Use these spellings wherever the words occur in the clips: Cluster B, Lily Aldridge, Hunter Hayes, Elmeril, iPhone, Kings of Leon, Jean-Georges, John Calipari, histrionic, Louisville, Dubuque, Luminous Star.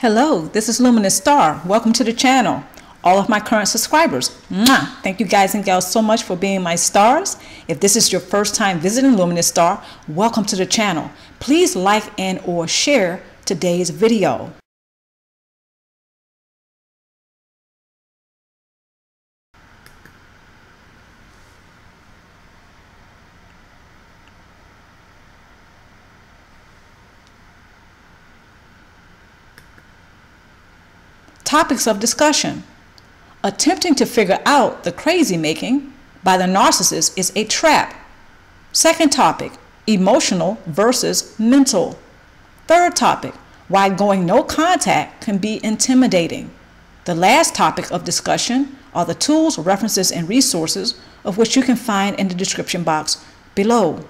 Hello, this is Luminous Star. Welcome to the channel. All of my current subscribers, mwah! Thank you guys and gals so much for being my stars. If this is your first time visiting Luminous Star, welcome to the channel. Please like and or share today's video. Topics of discussion. Attempting to figure out the crazy making by the narcissist is a trap. Second topic, emotional versus mental. Third topic, why going no contact can be intimidating. The last topic of discussion are the tools, references, and resources of which you can find in the description box below.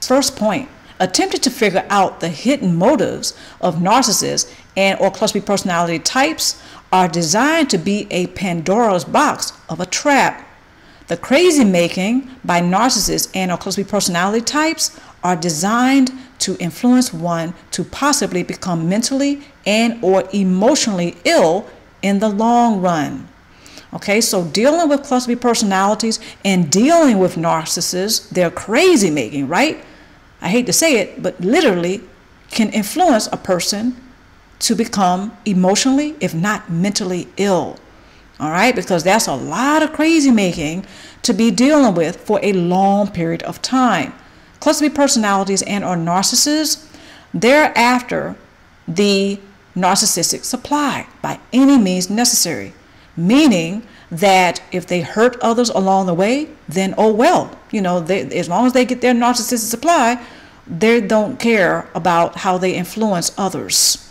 First point. Attempted to figure out the hidden motives of narcissists and or Cluster B personality types are designed to be a Pandora's box of a trap. The crazy making by narcissists and or Cluster B personality types are designed to influence one to possibly become mentally and or emotionally ill in the long run. Okay, so dealing with Cluster B personalities and dealing with narcissists, they're crazy making, right? I hate to say it, but literally can influence a person to become emotionally, if not mentally ill. All right, because that's a lot of crazy making to be dealing with for a long period of time. Cluster B personalities and or narcissists, they're after the narcissistic supply by any means necessary, meaning that if they hurt others along the way, then oh well, you know, as long as they get their narcissistic supply, they don't care about how they influence others.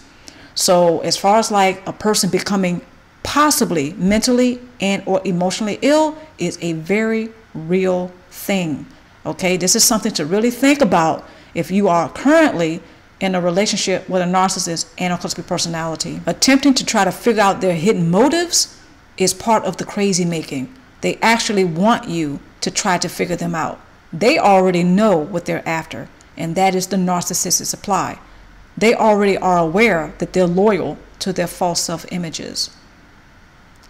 So as far as like a person becoming possibly mentally and or emotionally ill is a very real thing. Okay, this is something to really think about if you are currently in a relationship with a narcissist and a Cluster B personality. Attempting to try to figure out their hidden motives is part of the crazy making. They actually want you to try to figure them out. They already know what they're after, and that is the narcissistic supply. They already are aware that they're loyal to their false self-images.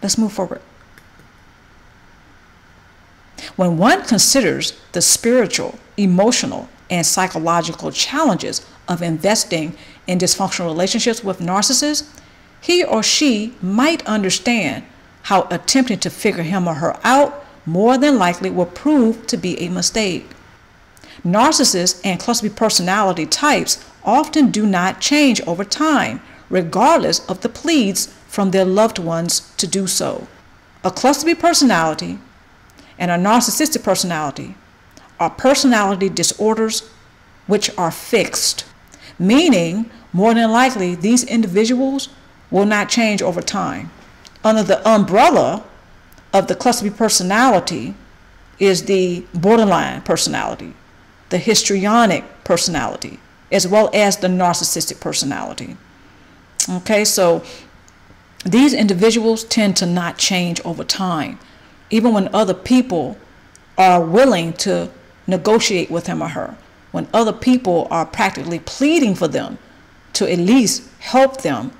Let's move forward. When one considers the spiritual, emotional, and psychological challenges of investing in dysfunctional relationships with narcissists, he or she might understand how attempting to figure him or her out more than likely will prove to be a mistake. Narcissists and Cluster B personality types often do not change over time, regardless of the pleas from their loved ones to do so. A Cluster B personality and a narcissistic personality are personality disorders which are fixed, meaning more than likely these individuals will not change over time. Under the umbrella of the Cluster B personality is the borderline personality, the histrionic personality, as well as the narcissistic personality. Okay, so these individuals tend to not change over time, even when other people are willing to negotiate with him or her, when other people are practically pleading for them to at least help them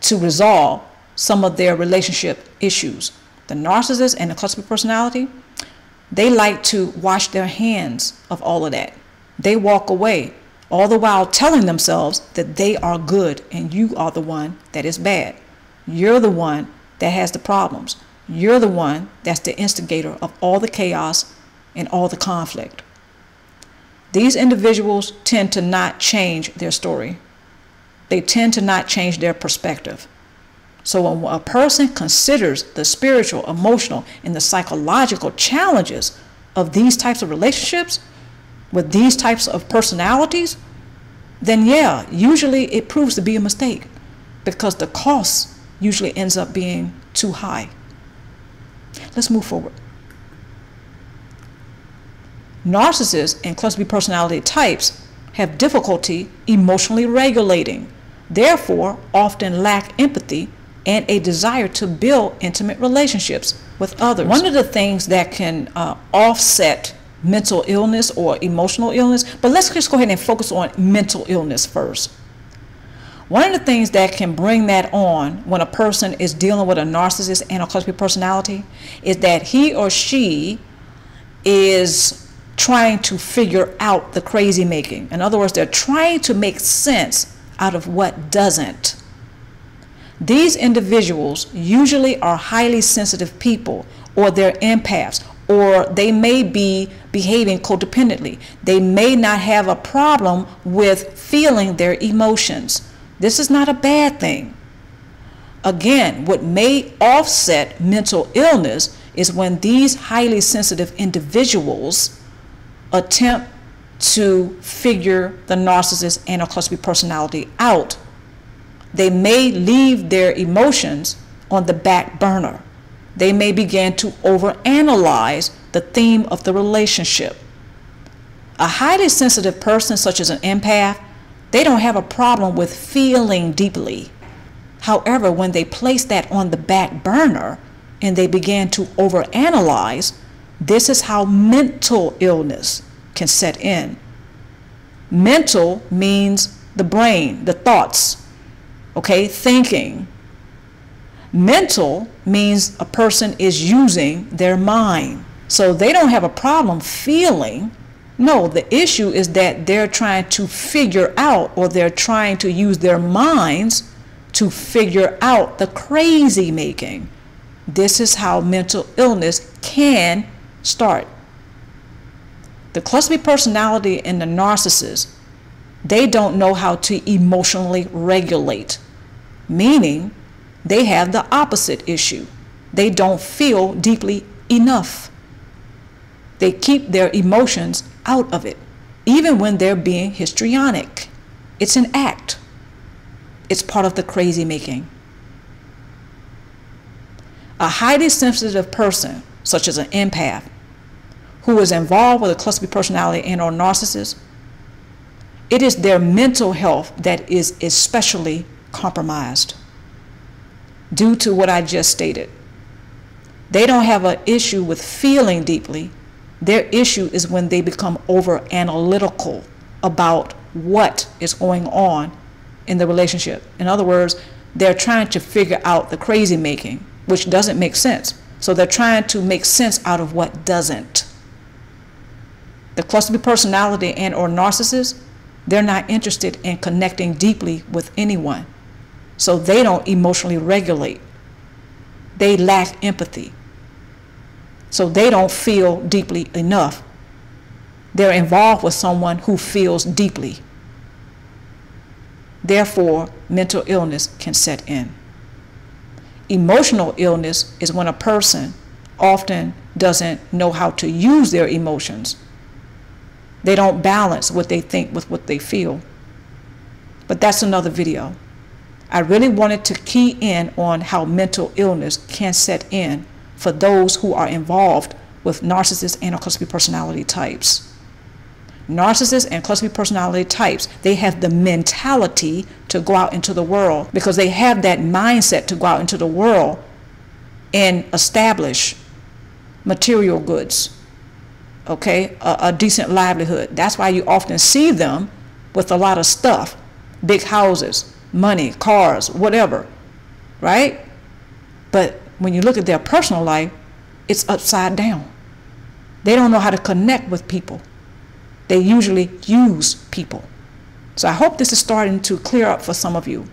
to resolve some of their relationship issues. The narcissist and the Cluster B personality, they like to wash their hands of all of that. They walk away, all the while telling themselves that they are good and you are the one that is bad. You're the one that has the problems. You're the one that's the instigator of all the chaos and all the conflict. These individuals tend to not change their story. They tend to not change their perspective. So when a person considers the spiritual, emotional, and the psychological challenges of these types of relationships with these types of personalities, then yeah, usually it proves to be a mistake because the cost usually ends up being too high. Let's move forward. Narcissists and Cluster B personality types have difficulty emotionally regulating, therefore often lack empathy and a desire to build intimate relationships with others. One of the things that can offset mental illness or emotional illness, but let's just go ahead and focus on mental illness first. One of the things that can bring that on when a person is dealing with a narcissist and a cluster B personality is that he or she is trying to figure out the crazy making. In other words, they're trying to make sense out of what doesn't. These individuals usually are highly sensitive people, or they're empaths, or they may be behaving codependently. They may not have a problem with feeling their emotions. This is not a bad thing. Again, what may offset mental illness is when these highly sensitive individuals attempt to figure the narcissist and or cluster B personality out. They may leave their emotions on the back burner. They may begin to overanalyze the theme of the relationship. A highly sensitive person, such as an empath, they don't have a problem with feeling deeply. However, when they place that on the back burner and they begin to overanalyze, this is how mental illness can set in. Mental means the brain, the thoughts. Okay, thinking. Mental means a person is using their mind. So they don't have a problem feeling. No, the issue is that they're trying to figure out, or they're trying to use their minds to figure out the crazy making. This is how mental illness can start. The cluster B personality and the narcissist, they don't know how to emotionally regulate, meaning they have the opposite issue. They don't feel deeply enough. They keep their emotions out of it, even when they're being histrionic. It's an act. It's part of the crazy making. A highly sensitive person, such as an empath, who is involved with a cluster B personality and/or narcissist, it is their mental health that is especially compromised due to what I just stated. They don't have an issue with feeling deeply. Their issue is when they become over analytical about what is going on in the relationship. In other words, they're trying to figure out the crazy making, which doesn't make sense. So they're trying to make sense out of what doesn't. The cluster B personality and/or narcissist, they're not interested in connecting deeply with anyone. So they don't emotionally regulate. They lack empathy. So they don't feel deeply enough. They're involved with someone who feels deeply. Therefore, mental illness can set in. Emotional illness is when a person often doesn't know how to use their emotions. They don't balance what they think with what they feel. But that's another video. I really wanted to key in on how mental illness can set in for those who are involved with narcissist and cluster B personality types. Narcissists and cluster B personality types, they have the mentality to go out into the world because they have that mindset to go out into the world and establish material goods. Okay, a decent livelihood. That's why you often see them with a lot of stuff, big houses, money, cars, whatever, right? But when you look at their personal life, it's upside down. They don't know how to connect with people. They usually use people. So I hope this is starting to clear up for some of you,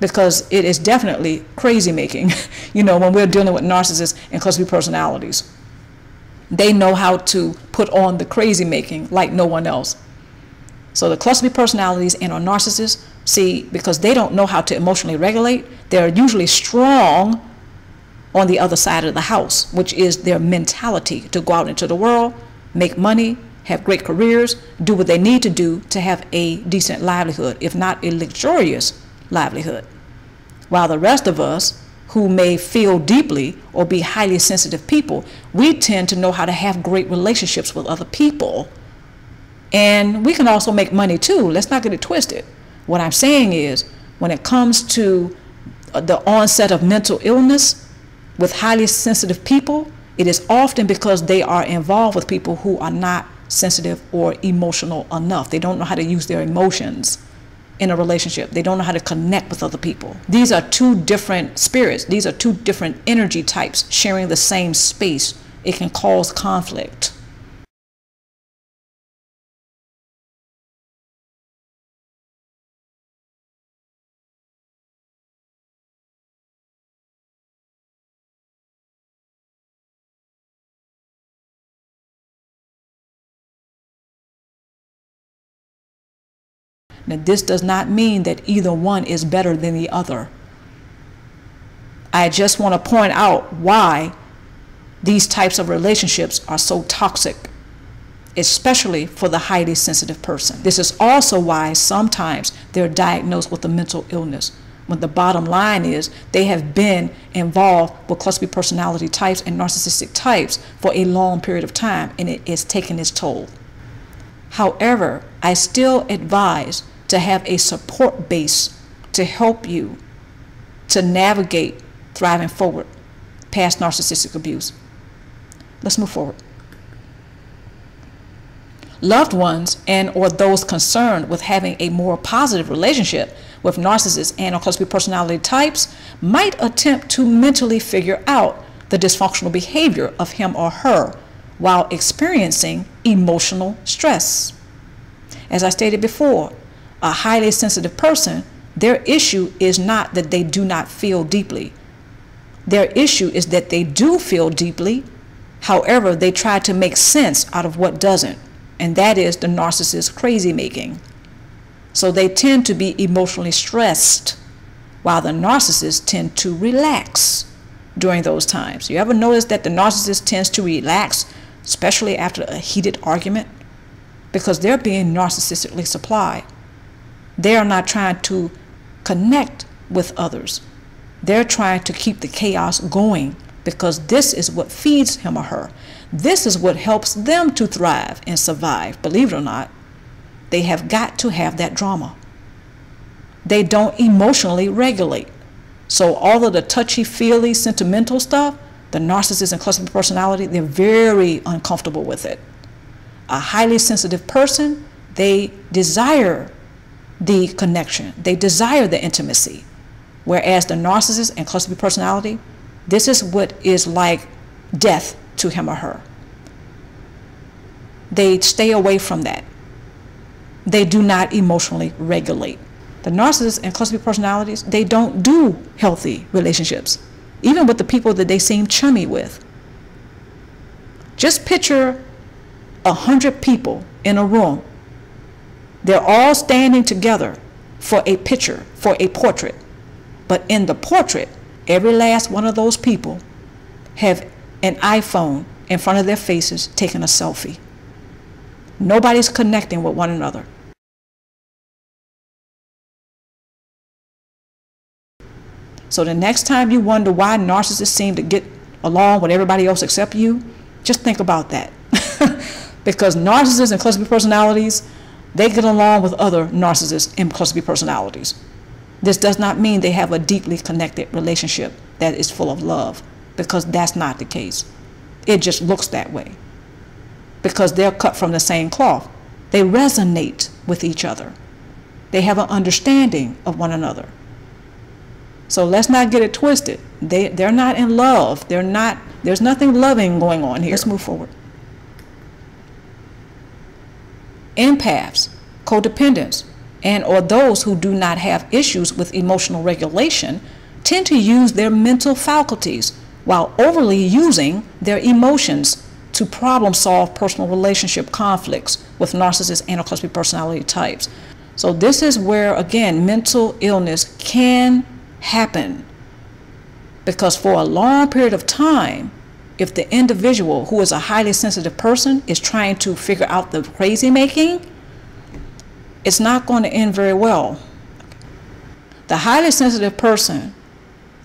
because it is definitely crazy making, you know, when we're dealing with narcissists and cluster B personalities. They know how to put on the crazy making like no one else. So the cluster B personalities and or narcissists, see, because they don't know how to emotionally regulate, they're usually strong on the other side of the house, which is their mentality to go out into the world, make money, have great careers, do what they need to do to have a decent livelihood, if not a luxurious livelihood. While the rest of us, who may feel deeply or be highly sensitive people, we tend to know how to have great relationships with other people. And we can also make money too. Let's not get it twisted. What I'm saying is, when it comes to the onset of mental illness with highly sensitive people, it is often because they are involved with people who are not sensitive or emotional enough. They don't know how to use their emotions. in a relationship. They don't know how to connect with other people. These are two different spirits. These are two different energy types sharing the same space. It can cause conflict. Now, this does not mean that either one is better than the other. I just want to point out why these types of relationships are so toxic, especially for the highly sensitive person. This is also why sometimes they're diagnosed with a mental illness, when the bottom line is they have been involved with cluster B personality types and narcissistic types for a long period of time, and it is taking its toll. However, I still advise to have a support base to help you to navigate thriving forward past narcissistic abuse. Let's move forward. Loved ones and or those concerned with having a more positive relationship with narcissists and or cluster B personality types might attempt to mentally figure out the dysfunctional behavior of him or her while experiencing emotional stress. As I stated before, a highly sensitive person, their issue is not that they do not feel deeply. Their issue is that they do feel deeply. However, they try to make sense out of what doesn't, and that is the narcissist crazy making. So they tend to be emotionally stressed, while the narcissists tend to relax during those times. You ever notice that the narcissist tends to relax, especially after a heated argument? Because they're being narcissistically supplied. They are not trying to connect with others. They're trying to keep the chaos going because this is what feeds him or her. This is what helps them to thrive and survive. Believe it or not, they have got to have that drama. They don't emotionally regulate. So all of the touchy-feely, sentimental stuff, the narcissist and cluster B personality, they're very uncomfortable with it. A highly sensitive person, they desire the connection. They desire the intimacy. Whereas the narcissist and cluster B personality, this is what is like death to him or her. They stay away from that. They do not emotionally regulate. The narcissist and cluster B personalities, they don't do healthy relationships, even with the people that they seem chummy with. Just picture 100 people in a room. They're all standing together for a picture, for a portrait. But in the portrait, every last one of those people have an iPhone in front of their faces taking a selfie. Nobody's connecting with one another. So the next time you wonder why narcissists seem to get along with everybody else except you, just think about that. Because narcissists and cluster B personalities, they get along with other narcissists and cluster B personalities. This does not mean they have a deeply connected relationship that is full of love, because that's not the case. It just looks that way because they're cut from the same cloth. They resonate with each other. They have an understanding of one another. So let's not get it twisted. They're not in love. There's nothing loving going on here. Let's move forward. Empaths, codependents, and or those who do not have issues with emotional regulation tend to use their mental faculties while overly using their emotions to problem solve personal relationship conflicts with narcissists and or cluster B personality types. So this is where, again, mental illness can happen, because for a long period of time, if the individual who is a highly sensitive person is trying to figure out the crazy making, it's not going to end very well. The highly sensitive person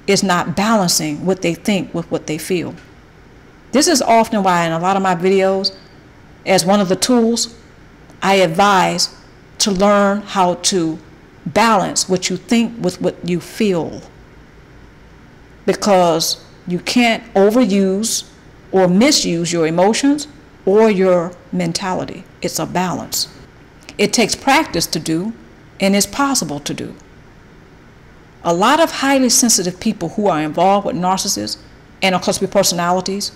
is not balancing what they think with what they feel. This is often why in a lot of my videos, as one of the tools, I advise to learn how to balance what you think with what you feel, because you can't overuse or misuse your emotions or your mentality. It's a balance. It takes practice to do, and it's possible to do. A lot of highly sensitive people who are involved with narcissists and cluster B personalities,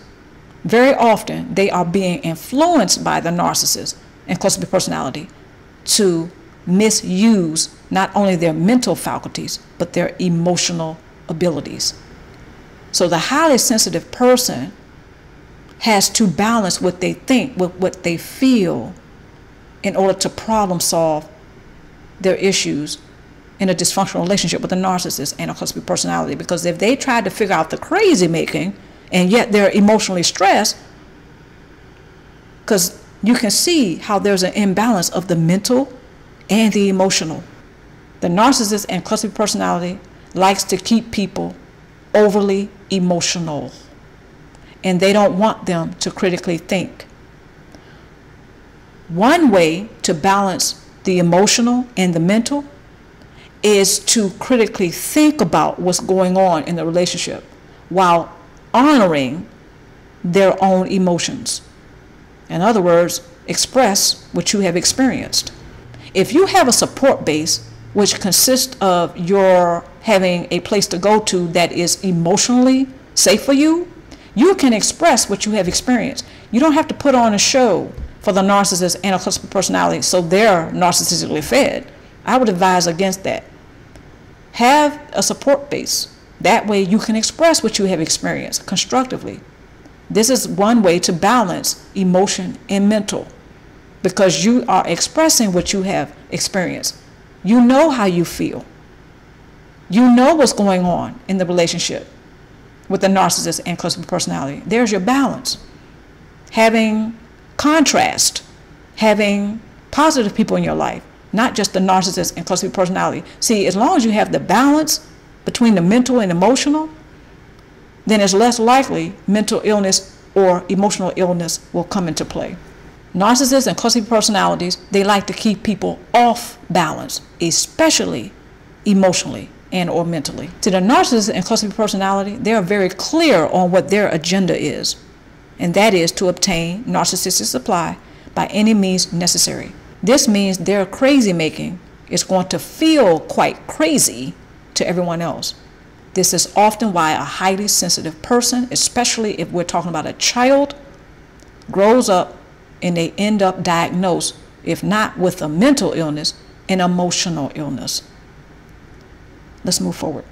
very often they are being influenced by the narcissist and cluster B personality to misuse not only their mental faculties, but their emotional abilities. So the highly sensitive person has to balance what they think with what they feel in order to problem solve their issues in a dysfunctional relationship with a narcissist and a cluster B personality. Because if they tried to figure out the crazy making and yet they're emotionally stressed, because you can see how there's an imbalance of the mental and the emotional. The narcissist and cluster B personality likes to keep people overly emotional, and they don't want them to critically think. One way to balance the emotional and the mental is to critically think about what's going on in the relationship while honoring their own emotions. In other words, express what you have experienced. If you have a support base, which consists of your having a place to go to that is emotionally safe for you, you can express what you have experienced. You don't have to put on a show for the narcissist and a cluster B personality so they're narcissistically fed. I would advise against that. Have a support base. That way you can express what you have experienced constructively. This is one way to balance emotion and mental, because you are expressing what you have experienced. You know how you feel. You know what's going on in the relationship with the narcissist and cluster B personality. There's your balance. Having contrast, having positive people in your life, not just the narcissist and cluster B personality. See, as long as you have the balance between the mental and emotional, then it's less likely mental illness or emotional illness will come into play. Narcissists and cluster B personalities, they like to keep people off balance, especially emotionally and or mentally. See, the narcissist and cluster B personality, they are very clear on what their agenda is, and that is to obtain narcissistic supply by any means necessary. This means their crazy making is going to feel quite crazy to everyone else. This is often why a highly sensitive person, especially if we're talking about a child, grows up and they end up diagnosed, if not with a mental illness, an emotional illness. Let's move forward.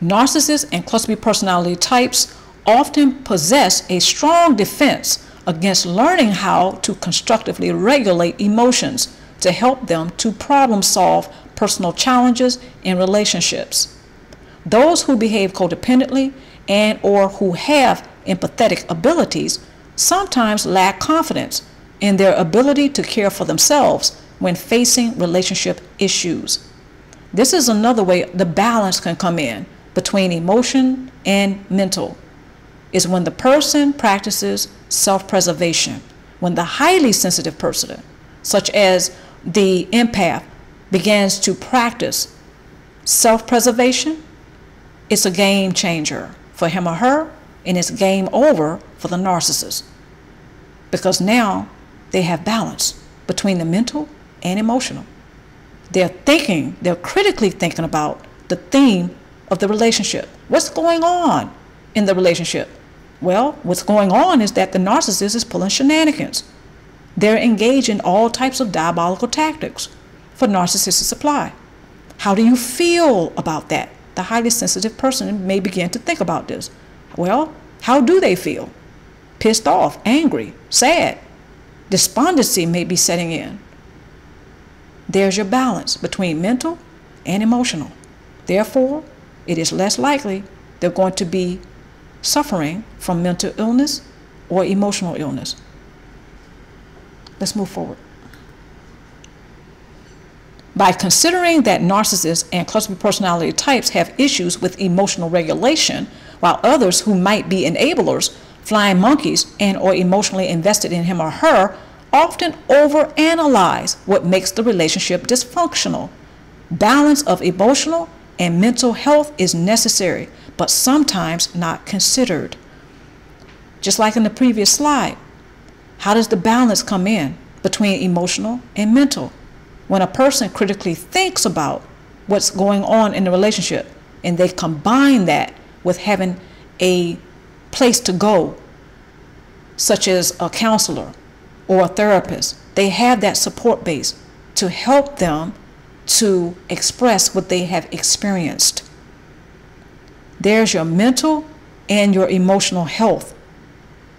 Narcissists and cluster B personality types often possess a strong defense against learning how to constructively regulate emotions to help them to problem solve personal challenges in relationships. Those who behave codependently and or who have empathetic abilities sometimes lack confidence in their ability to care for themselves when facing relationship issues. This is another way the balance can come in between emotion and mental, is when the person practices self-preservation. When the highly sensitive person, such as the empath, begins to practice self-preservation, it's a game changer for him or her, and it's game over for the narcissist, because now they have balance between the mental and emotional. They're thinking, they're critically thinking about the theme of the relationship. What's going on in the relationship? Well, what's going on is that the narcissist is pulling shenanigans. They're engaged in all types of diabolical tactics for narcissistic supply. How do you feel about that? The highly sensitive person may begin to think about this. Well, how do they feel? Pissed off, angry, sad. Despondency may be setting in. There's your balance between mental and emotional. Therefore, it is less likely they're going to be suffering from mental illness or emotional illness. Let's move forward. By considering that narcissists and cluster B personality types have issues with emotional regulation, while others who might be enablers, flying monkeys, and or emotionally invested in him or her often overanalyze what makes the relationship dysfunctional. Balance of emotional and mental health is necessary, but sometimes not considered. Just like in the previous slide, how does the balance come in between emotional and mental. When a person critically thinks about what's going on in the relationship and they combine that with having a place to go, such as a counselor or a therapist, they have that support base to help them to express what they have experienced. There's your mental and your emotional health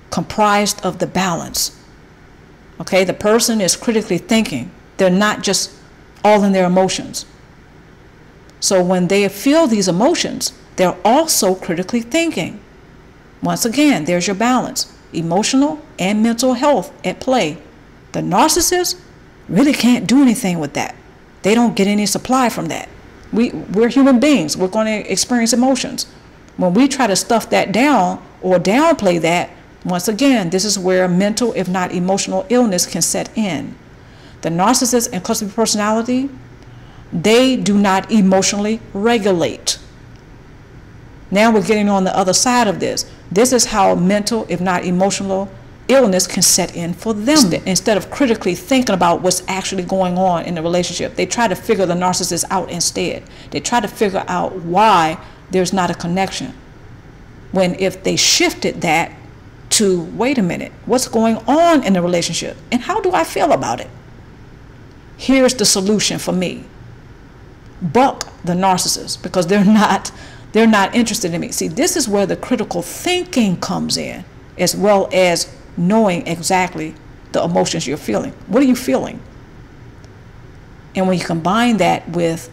comprised of the balance. Okay, the person is critically thinking. They're not just all in their emotions. So when they feel these emotions, they're also critically thinking. Once again, there's your balance. Emotional and mental health at play. The narcissist really can't do anything with that. They don't get any supply from that. We're human beings. We're going to experience emotions. When we try to stuff that down or downplay that, once again, this is where mental, if not emotional, illness can set in. The narcissist and cluster B personality, they do not emotionally regulate. Now we're getting on the other side of this. This is how mental, if not emotional, illness can set in for them. Instead of critically thinking about what's actually going on in the relationship, they try to figure the narcissist out instead. They try to figure out why there's not a connection. When if they shifted that to, wait a minute, what's going on in the relationship and how do I feel about it? Here's the solution for me. Buck the narcissist because they're not interested in me. See, this is where the critical thinking comes in, as well as knowing exactly the emotions you're feeling. What are you feeling? And when you combine that with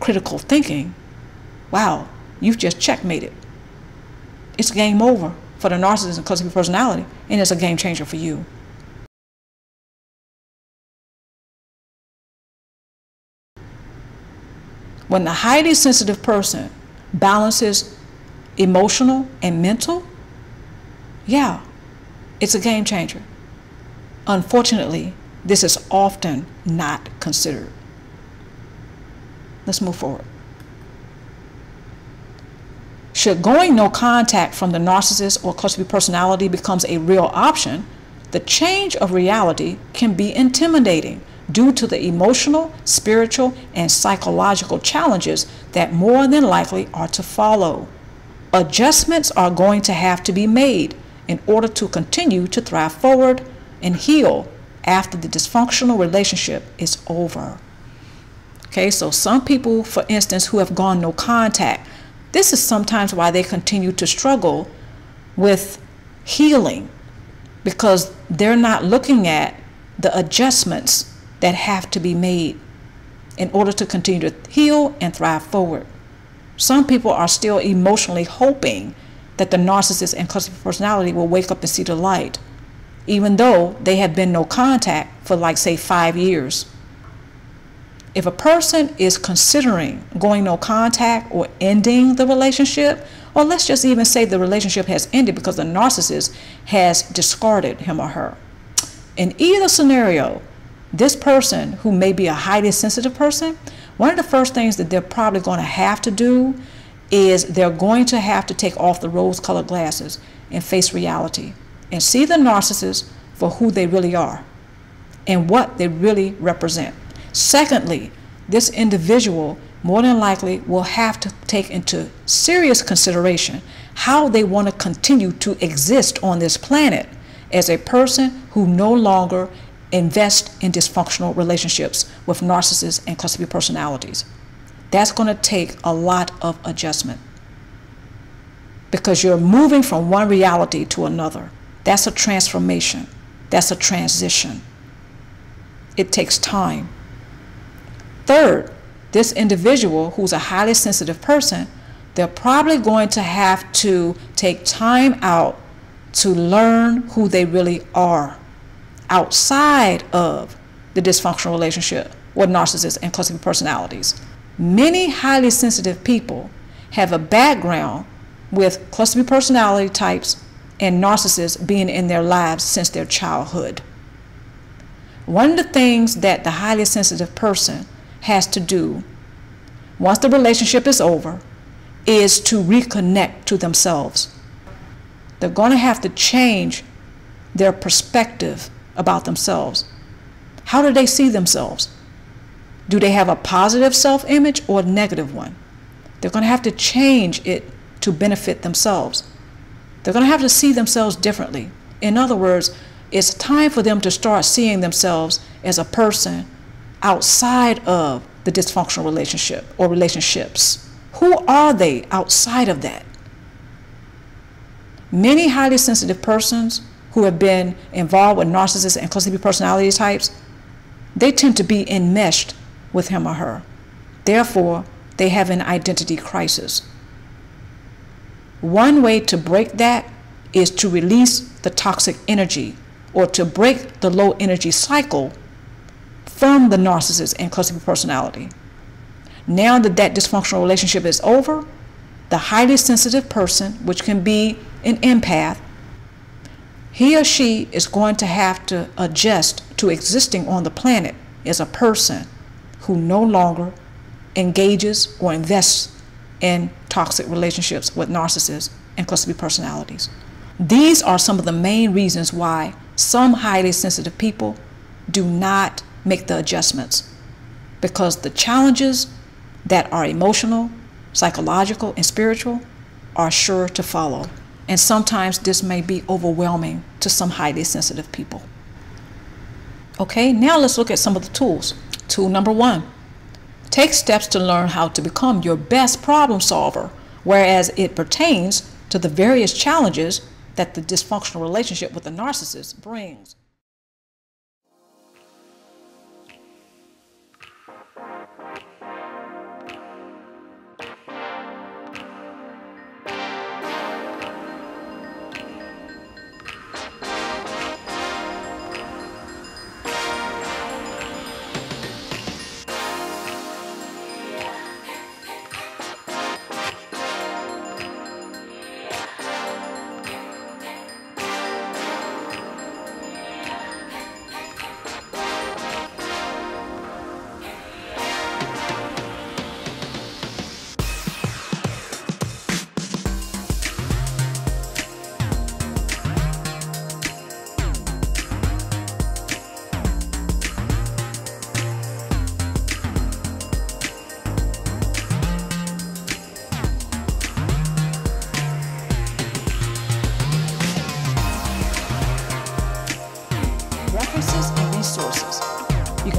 critical thinking, wow, you've just checkmated. It's game over for the narcissist and cluster B personality, and it's a game changer for you. When the highly sensitive person balances emotional and mental, yeah, it's a game changer. Unfortunately, this is often not considered. Let's move forward. Should going no contact from the narcissist or cluster B personality becomes a real option, the change of reality can be intimidating due to the emotional, spiritual, and psychological challenges that more than likely are to follow. Adjustments are going to have to be made in order to continue to thrive forward and heal after the dysfunctional relationship is over. Okay, so some people, for instance, who have gone no contact, this is sometimes why they continue to struggle with healing, because they're not looking at the adjustments that have to be made in order to continue to heal and thrive forward. Some people are still emotionally hoping that the narcissist and cluster B personality will wake up and see the light, even though they have been no contact for, like, say, 5 years. If a person is considering going no contact or ending the relationship, or let's just even say the relationship has ended because the narcissist has discarded him or her, in either scenario, this person who may be a highly sensitive person, one of the first things that they're probably going to have to do is they're going to have to take off the rose-colored glasses and face reality and see the narcissist for who they really are and what they really represent. Secondly, this individual more than likely will have to take into serious consideration how they want to continue to exist on this planet as a person who no longer invest in dysfunctional relationships with narcissists and cluster B personalities. That's going to take a lot of adjustment because you're moving from one reality to another. That's a transformation. That's a transition. It takes time. Third, this individual who's a highly sensitive person, they're probably going to have to take time out to learn who they really are outside of the dysfunctional relationship with narcissists and cluster B personalities. Many highly sensitive people have a background with cluster B personality types and narcissists being in their lives since their childhood. One of the things that the highly sensitive person has to do once the relationship is over is to reconnect to themselves. They're going to have to change their perspective about themselves? How do they see themselves? Do they have a positive self-image or a negative one? They're going to have to change it to benefit themselves. They're going to have to see themselves differently. In other words, it's time for them to start seeing themselves as a person outside of the dysfunctional relationship or relationships. Who are they outside of that? Many highly sensitive persons who have been involved with narcissists and cluster B personality types, they tend to be enmeshed with him or her. Therefore, they have an identity crisis. One way to break that is to release the toxic energy or to break the low energy cycle from the narcissist and cluster B personality. Now that that dysfunctional relationship is over, the highly sensitive person, which can be an empath, he or she is going to have to adjust to existing on the planet as a person who no longer engages or invests in toxic relationships with narcissists and cluster B personalities. These are some of the main reasons why some highly sensitive people do not make the adjustments, because the challenges that are emotional, psychological, and spiritual are sure to follow. And sometimes this may be overwhelming to some highly sensitive people. Okay, now let's look at some of the tools. Tool number one, take steps to learn how to become your best problem solver, whereas it pertains to the various challenges that the dysfunctional relationship with the narcissist brings.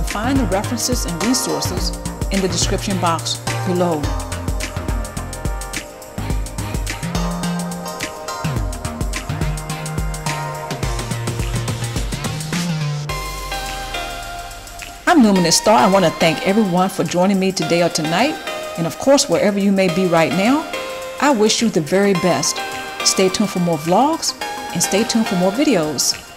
Find the references and resources in the description box below. I'm Luminous Star. I want to thank everyone for joining me today or tonight. And of course, wherever you may be right now, I wish you the very best. Stay tuned for more vlogs and stay tuned for more videos.